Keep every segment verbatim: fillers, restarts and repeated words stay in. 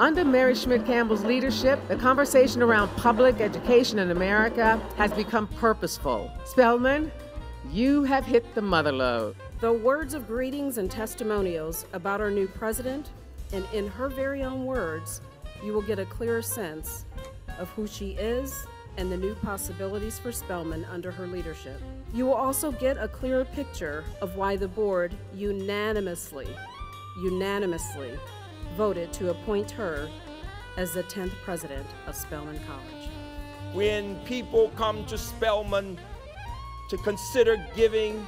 Under Mary Schmidt Campbell's leadership, the conversation around public education in America has become purposeful. Spelman, you have hit the mother lode. The words of greetings and testimonials about our new president, and in her very own words, you will get a clearer sense of who she is and the new possibilities for Spelman under her leadership. You will also get a clearer picture of why the board unanimously, unanimously voted to appoint her as the tenth president of Spelman College. When people come to Spelman to consider giving,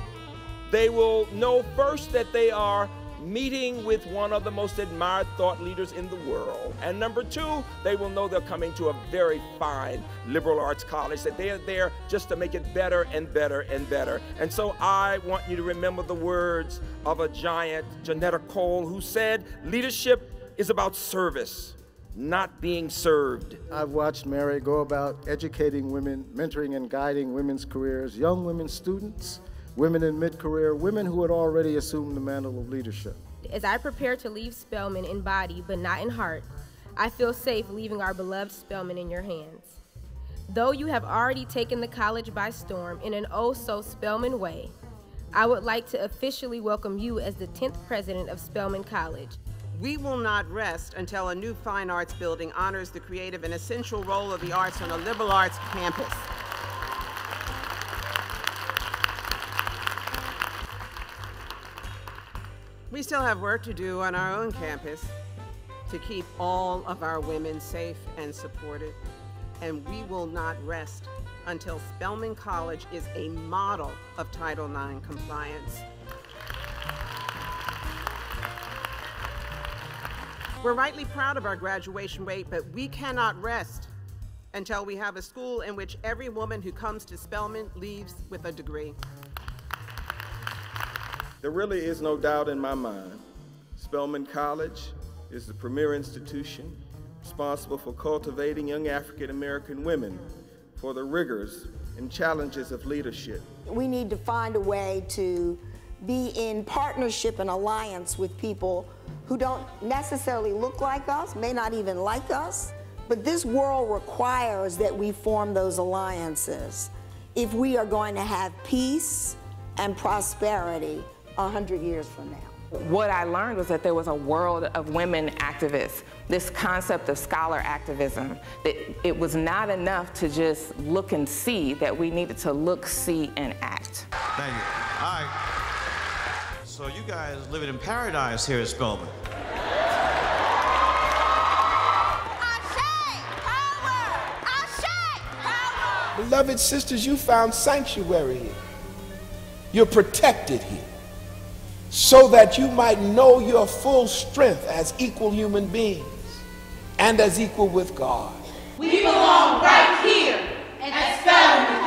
they will know first that they are meeting with one of the most admired thought leaders in the world. And number two, they will know they're coming to a very fine liberal arts college, that they are there just to make it better and better and better. And so I want you to remember the words of a giant, Johnnetta Cole, who said, leadership is about service, not being served. I've watched Mary go about educating women, mentoring and guiding women's careers, young women students, women in mid-career, women who had already assumed the mantle of leadership. As I prepare to leave Spelman in body, but not in heart, I feel safe leaving our beloved Spelman in your hands. Though you have already taken the college by storm in an oh-so-Spelman way, I would like to officially welcome you as the tenth president of Spelman College. We will not rest until a new fine arts building honors the creative and essential role of the arts on a liberal arts campus. We still have work to do on our own campus to keep all of our women safe and supported, and we will not rest until Spelman College is a model of Title nine compliance. We're rightly proud of our graduation rate, but we cannot rest until we have a school in which every woman who comes to Spelman leaves with a degree. There really is no doubt in my mind, Spelman College is the premier institution responsible for cultivating young African-American women for the rigors and challenges of leadership. We need to find a way to be in partnership and alliance with people who don't necessarily look like us, may not even like us, but this world requires that we form those alliances if we are going to have peace and prosperity a hundred years from now. What I learned was that there was a world of women activists, this concept of scholar activism, that it was not enough to just look and see, that we needed to look, see, and act. Thank you. All right. So you guys live in paradise here at Spelman. Power! Power! Beloved sisters, you found sanctuary here. You're protected here, so that you might know your full strength as equal human beings and as equal with God. We belong right here at Spelman.